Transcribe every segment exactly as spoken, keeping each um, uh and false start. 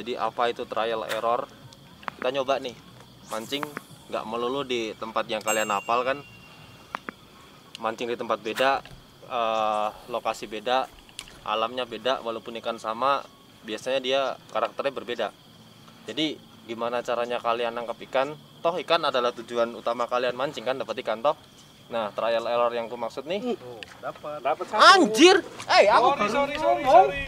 Jadi apa itu trial error? Kita nyoba nih, mancing nggak melulu di tempat yang kalian hafal kan. Mancing di tempat beda, eh, lokasi beda, alamnya beda, walaupun ikan sama, biasanya dia karakternya berbeda. Jadi gimana caranya kalian nangkap ikan? Toh ikan adalah tujuan utama kalian mancing kan, dapat ikan toh. Nah, trial error yang ku maksud nih. Oh, dapat. Dapat satu. Anjir. Eh, hey, aku sorry, sorry, sorry, sorry.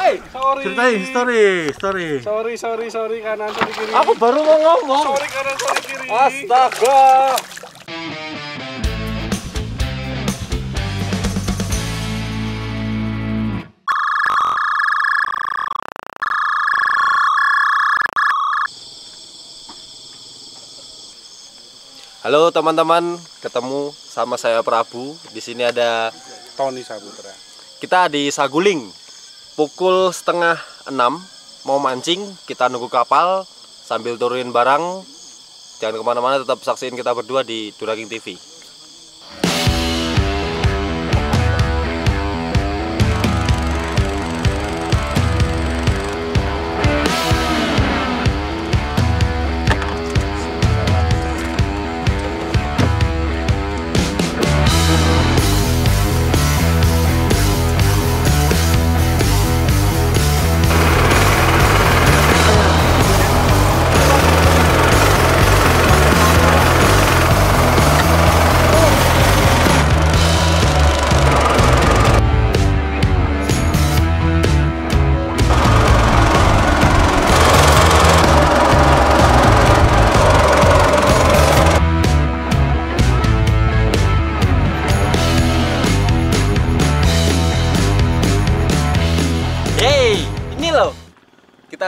Eh, sorry. Ceritain story, story. Sorry, sorry, sorry kanan sorry kiri. Aku baru mau ngomong. Sorry kanan sorry kiri. Astaga. Halo teman-teman, ketemu sama saya Prabu. Di sini ada Tony Sabutera. Kita di Saguling, pukul setengah enam mau mancing. Kita nunggu kapal sambil turunin barang. Jangan kemana-mana, tetap saksiin kita berdua di Duraking T V.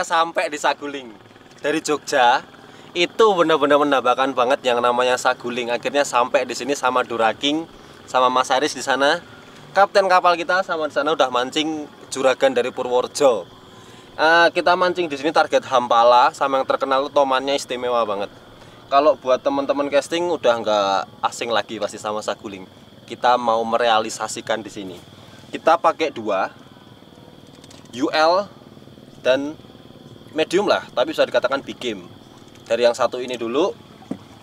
Sampai di Saguling dari Jogja itu benar-benar menambahkan banget yang namanya Saguling. Akhirnya sampai di sini sama Duraking, sama Mas Aris di sana, kapten kapal kita, sama di sana udah mancing juragan dari Purworejo. Uh, kita mancing di sini target Hampala, sama yang terkenal tomannya istimewa banget. Kalau buat teman-teman casting udah nggak asing lagi pasti sama Saguling. Kita mau merealisasikan di sini. Kita pakai dua U L dan medium lah, tapi bisa dikatakan big game. Dari yang satu ini dulu,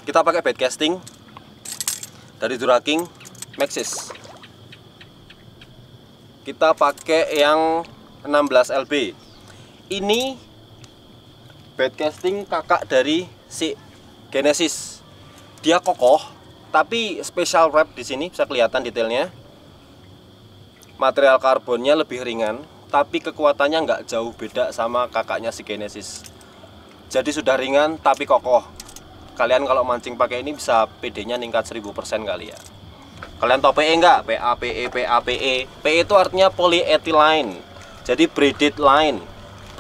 kita pakai bait casting dari Duraking Maxxis. Kita pakai yang enam belas L B. Ini bait casting kakak dari si Genesis. Dia kokoh, tapi special wrap di sini bisa kelihatan detailnya. Material karbonnya lebih ringan, tapi kekuatannya nggak jauh beda sama kakaknya si Genesis. Jadi sudah ringan tapi kokoh. Kalian kalau mancing pakai ini bisa P D-nya ningkat seribu persen kali ya. Kalian tau P E nggak? P A P E, P A P E. P E itu artinya polyethylene. Jadi braided line,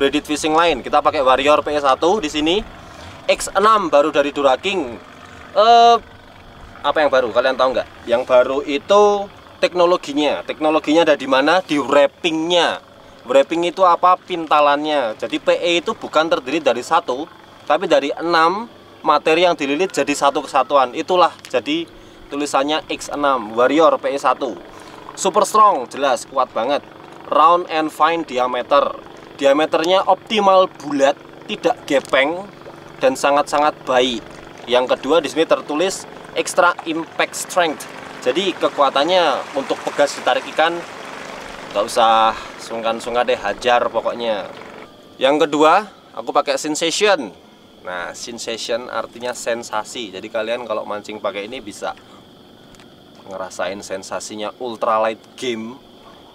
braided fishing line. Kita pakai Warrior P E satu di sini. X enam baru dari Duraking. Eh, apa yang baru? Kalian tahu nggak? Yang baru itu teknologinya. Teknologinya ada di mana? Di wrappingnya. Wrapping itu apa? Pintalannya. Jadi P E itu bukan terdiri dari satu, tapi dari enam materi yang dililit jadi satu kesatuan. Itulah jadi tulisannya X enam Warrior P E satu. Super strong, jelas kuat banget. Round and fine diameter. Diameternya optimal bulat, tidak gepeng dan sangat-sangat baik. Yang kedua di sini tertulis extra impact strength. Jadi kekuatannya untuk pegas ditarik ikan nggak usah sungkan-sungkan deh, hajar pokoknya. Yang kedua, aku pakai Sinsation. Nah, Sinsation artinya sensasi. Jadi kalian kalau mancing pakai ini bisa ngerasain sensasinya ultralight game,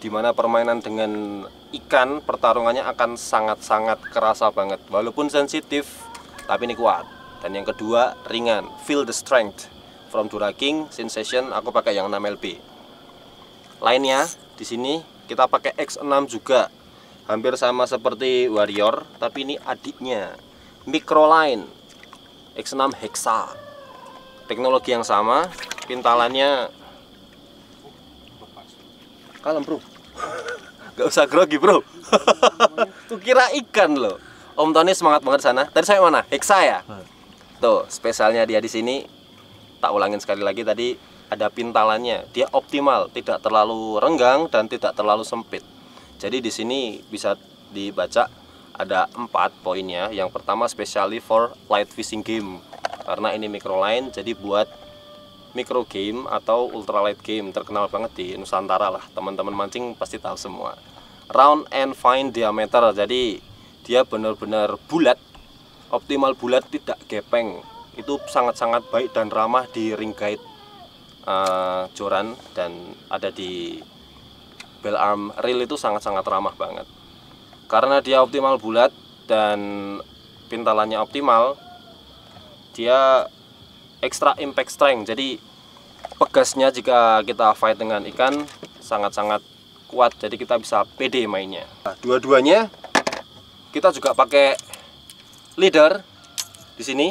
dimana permainan dengan ikan, pertarungannya akan sangat-sangat kerasa banget. Walaupun sensitif, tapi ini kuat. Dan yang kedua, ringan. Feel the strength from Duraking Sinsation. Aku pakai yang enam L B. Lainnya di sini kita pakai X enam juga, hampir sama seperti Warrior, tapi ini adiknya, Microline X enam Hexa. Teknologi yang sama, pintalannya kalem bro, gak usah grogi bro. Tuh kira ikan loh. Om Tony semangat banget sana. Tadi saya mana? Hexa ya. Tuh spesialnya dia di sini. Tak ulangin sekali lagi tadi. Ada pintalannya, dia optimal, tidak terlalu renggang dan tidak terlalu sempit. Jadi di sini bisa dibaca ada empat poinnya. Yang pertama specially for light fishing game, karena ini micro line, jadi buat micro game atau ultralight game, terkenal banget di Nusantara lah, teman-teman mancing pasti tahu semua. Round and fine diameter, jadi dia benar-benar bulat, optimal bulat, tidak gepeng. Itu sangat-sangat baik dan ramah di ring guide uh, joran, dan ada di bell arm reel itu sangat-sangat ramah banget. Karena dia optimal bulat dan pintalannya optimal, dia extra impact strength, jadi pegasnya jika kita fight dengan ikan sangat-sangat kuat, jadi kita bisa pede mainnya. Nah, dua-duanya kita juga pakai leader di sini.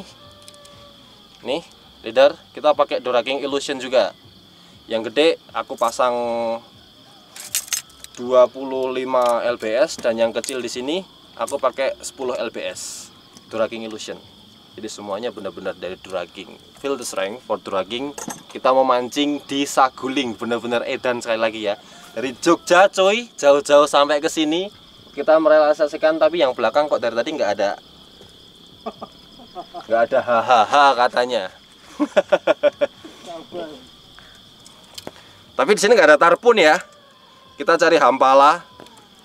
Nih, leader kita pakai Duraking Illusion juga. Yang gede aku pasang dua puluh lima L B S dan yang kecil di sini aku pakai sepuluh L B S Duraking Illusion. Jadi semuanya benar-benar dari Duraking. Feel the strength for Duraking. Kita memancing di Saguling, benar-benar edan sekali lagi ya. Dari Jogja coy, jauh-jauh sampai ke sini kita merealisasikan, tapi yang belakang kok dari tadi nggak ada. Nggak ada hahaha katanya. Tapi di sini nggak ada tarpun ya. Kita cari Hampala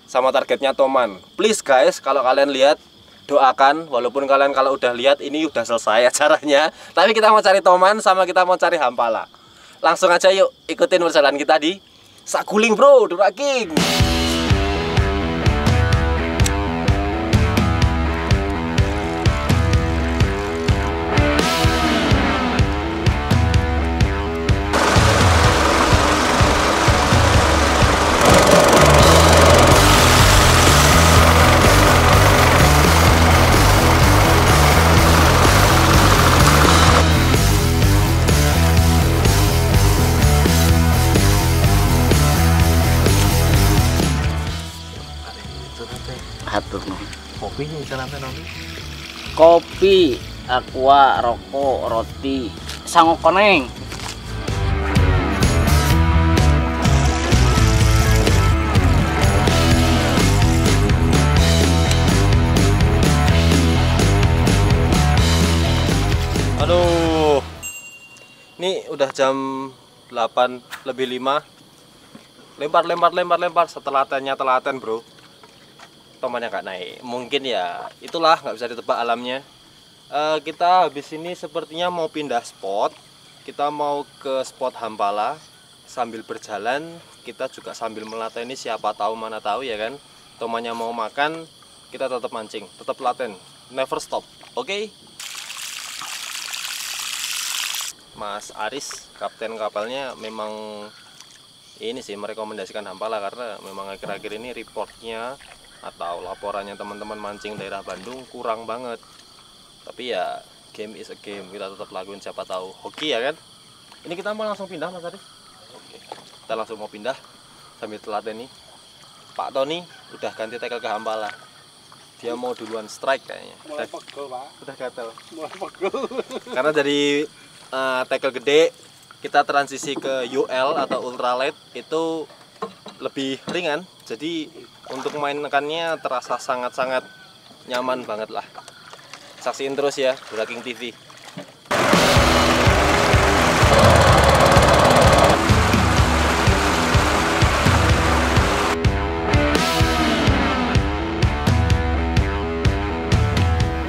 sama targetnya Toman. Please guys, kalau kalian lihat doakan, walaupun kalian kalau udah lihat ini udah selesai acaranya, tapi kita mau cari Toman sama kita mau cari Hampala. Langsung aja yuk ikutin perjalanan kita di Saguling bro, Duraking. Kopi, aqua, rokok, roti, sango koneng. Aduh, ini udah jam delapan lebih lima. Lempar, lempar, lempar, lempar. Setelatennya telaten bro. Tomannya nggak naik, mungkin ya itulah, nggak bisa ditebak alamnya. E, kita habis ini sepertinya mau pindah spot, kita mau ke spot Hampala. Sambil berjalan kita juga sambil melateni, siapa tahu mana tahu ya kan, tomannya mau makan, kita tetap mancing, tetap laten, never stop. Oke okay? Mas Aris kapten kapalnya memang ini sih merekomendasikan Hampala, karena memang akhir-akhir ini reportnya atau laporannya teman-teman mancing daerah Bandung kurang banget. Tapi ya game is a game, kita tetap lakuin, siapa tahu hoki ya kan. Ini kita mau langsung pindah Mas Aris. Oke, kita langsung mau pindah sambil telaten nih. Pak Tony udah ganti tackle ke Hampala. Dia mau duluan strike kayaknya. Mulai pegel Pak. Udah gatel. Mulai pegel. Karena dari uh, tackle gede kita transisi ke U L atau ultralight itu lebih ringan. Jadi untuk mainkannya terasa sangat-sangat nyaman banget lah. Saksiin terus ya Duraking T V.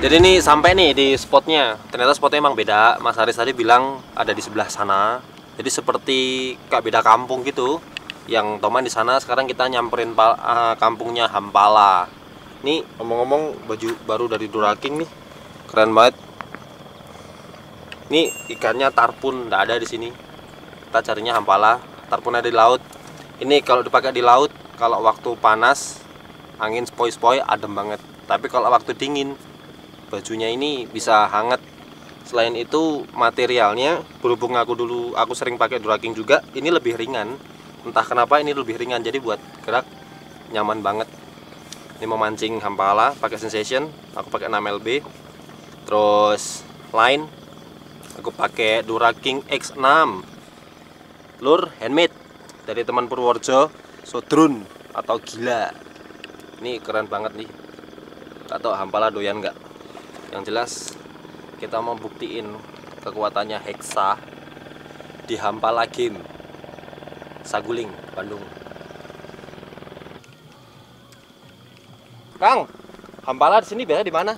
Jadi ini sampai nih di spotnya. Ternyata spotnya emang beda. Mas Aris tadi bilang ada di sebelah sana. Jadi seperti kayak beda kampung gitu. Yang Toman di sana, sekarang kita nyamperin pal, uh, kampungnya Hampala. Nih ngomong-ngomong baju baru dari Duraking nih, keren banget. Nih ikannya tarpun nggak ada di sini. Kita carinya Hampala, tarpun ada di laut. Ini kalau dipakai di laut, kalau waktu panas, angin sepoi-sepoi adem banget. Tapi kalau waktu dingin, bajunya ini bisa hangat. Selain itu materialnya, berhubung aku dulu aku sering pakai Duraking juga, ini lebih ringan. Entah kenapa ini lebih ringan, jadi buat gerak nyaman banget. Ini memancing Hampala pakai Sinsation, aku pakai enam L B. Terus line aku pakai Duraking X enam. Lure handmade dari teman Purworejo, Sodrun atau Gila. Ini keren banget nih. atau Hampala doyan nggak. Yang jelas kita mau buktiin kekuatannya Hexa di Hampala Game, Saguling, Bandung. Kang, Hampala di sini biasa di mana?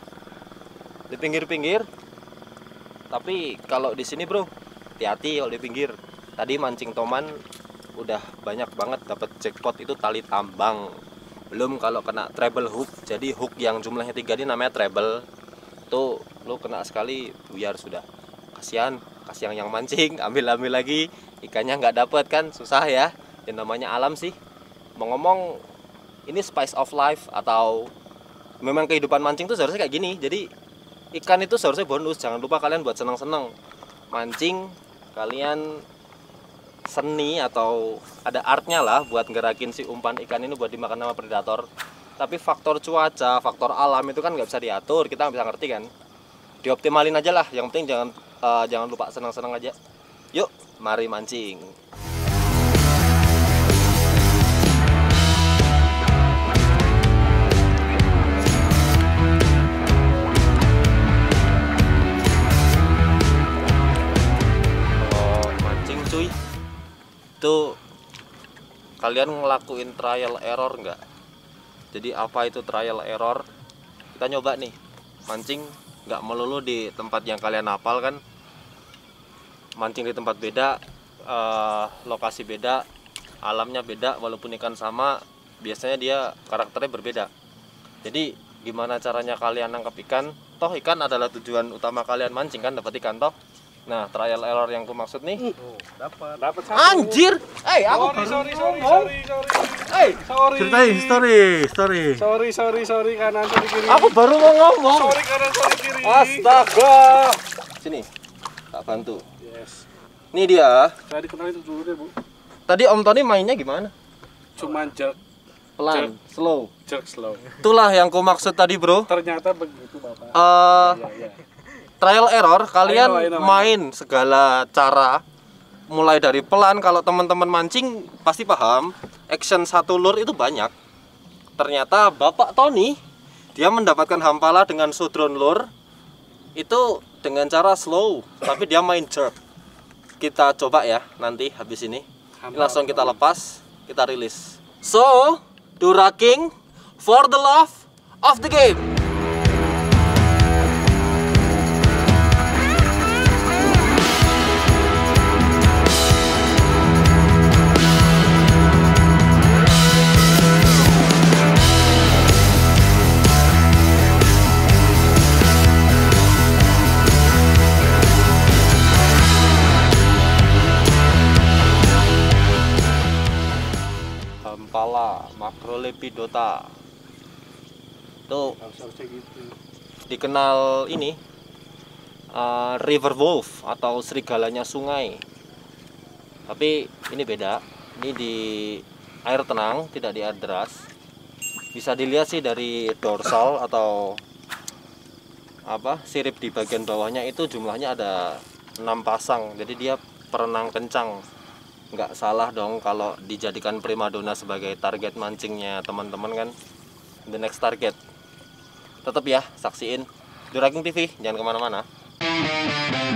Di pinggir-pinggir. Tapi kalau di sini bro, hati-hati kalau di pinggir. Tadi mancing toman udah banyak banget dapat jackpot itu tali tambang. Belum kalau kena treble hook. Jadi hook yang jumlahnya tiga ini namanya treble. Tuh lo kena sekali buyar sudah. Kasihan, kasihan yang mancing, ambil-ambil lagi ikannya nggak dapet kan, susah ya. Yang namanya alam sih. Mau ngomong ini spice of life atau memang kehidupan mancing tuh seharusnya kayak gini. Jadi ikan itu seharusnya bonus. Jangan lupa kalian buat seneng-seneng mancing. Kalian seni atau ada artnya lah buat ngerakin si umpan ikan ini buat dimakan sama predator. Tapi faktor cuaca, faktor alam itu kan nggak bisa diatur. Kita nggak bisa ngerti kan. Dioptimalin aja lah. Yang penting jangan uh, jangan lupa seneng-seneng aja. Yuk, mari mancing. Itu kalian ngelakuin trial error nggak? Jadi apa itu trial error? Kita nyoba nih mancing, nggak melulu di tempat yang kalian hafal kan. Mancing di tempat beda, eh, lokasi beda, alamnya beda, walaupun ikan sama biasanya dia karakternya berbeda. Jadi gimana caranya kalian nangkap ikan? Toh ikan adalah tujuan utama kalian mancing kan, dapat ikan toh. Nah, trial error yang ku maksud nih. Oh, dapat. Dapat satu. Anjir. Eh, hey, aku sorry, sorry, sorry, sorry. Eh, sorry. Ceritain story, story. Sorry, sorry, sorry kanan sorry kiri. Aku baru mau ngomong. Sorry kanan sorry kiri. Astaga. Sini. Tak bantu. Yes. Ini dia. Tadi kenal itu dulu deh, Bu. Tadi Om Tony mainnya gimana? Cuman jerk pelan, jerk. slow. Jerk slow. Itulah yang ku maksud tadi, Bro. Ternyata begitu, Bapak. Uh, iya, iya. Trial error, kalian I know, I know, main I know. segala cara. Mulai dari pelan, kalau teman-teman mancing pasti paham. Action satu lure itu banyak. Ternyata Bapak Tony, dia mendapatkan Hampala dengan sudron lure. Itu dengan cara slow, tapi dia main jerk. Kita coba ya, nanti habis ini, ini langsung kita lepas, kita rilis. So, Duraking for the love of the game. Pidota tuh dikenal ini uh, River Wolf atau serigalanya sungai, tapi ini beda. Ini di air tenang, tidak di air deras. Bisa dilihat sih dari dorsal atau apa sirip di bagian bawahnya itu jumlahnya ada enam pasang. Jadi dia perenang kencang. Nggak salah dong kalau dijadikan primadona sebagai target mancingnya teman-teman kan. The next target. Tetap ya, saksiin Duraking T V, jangan kemana-mana.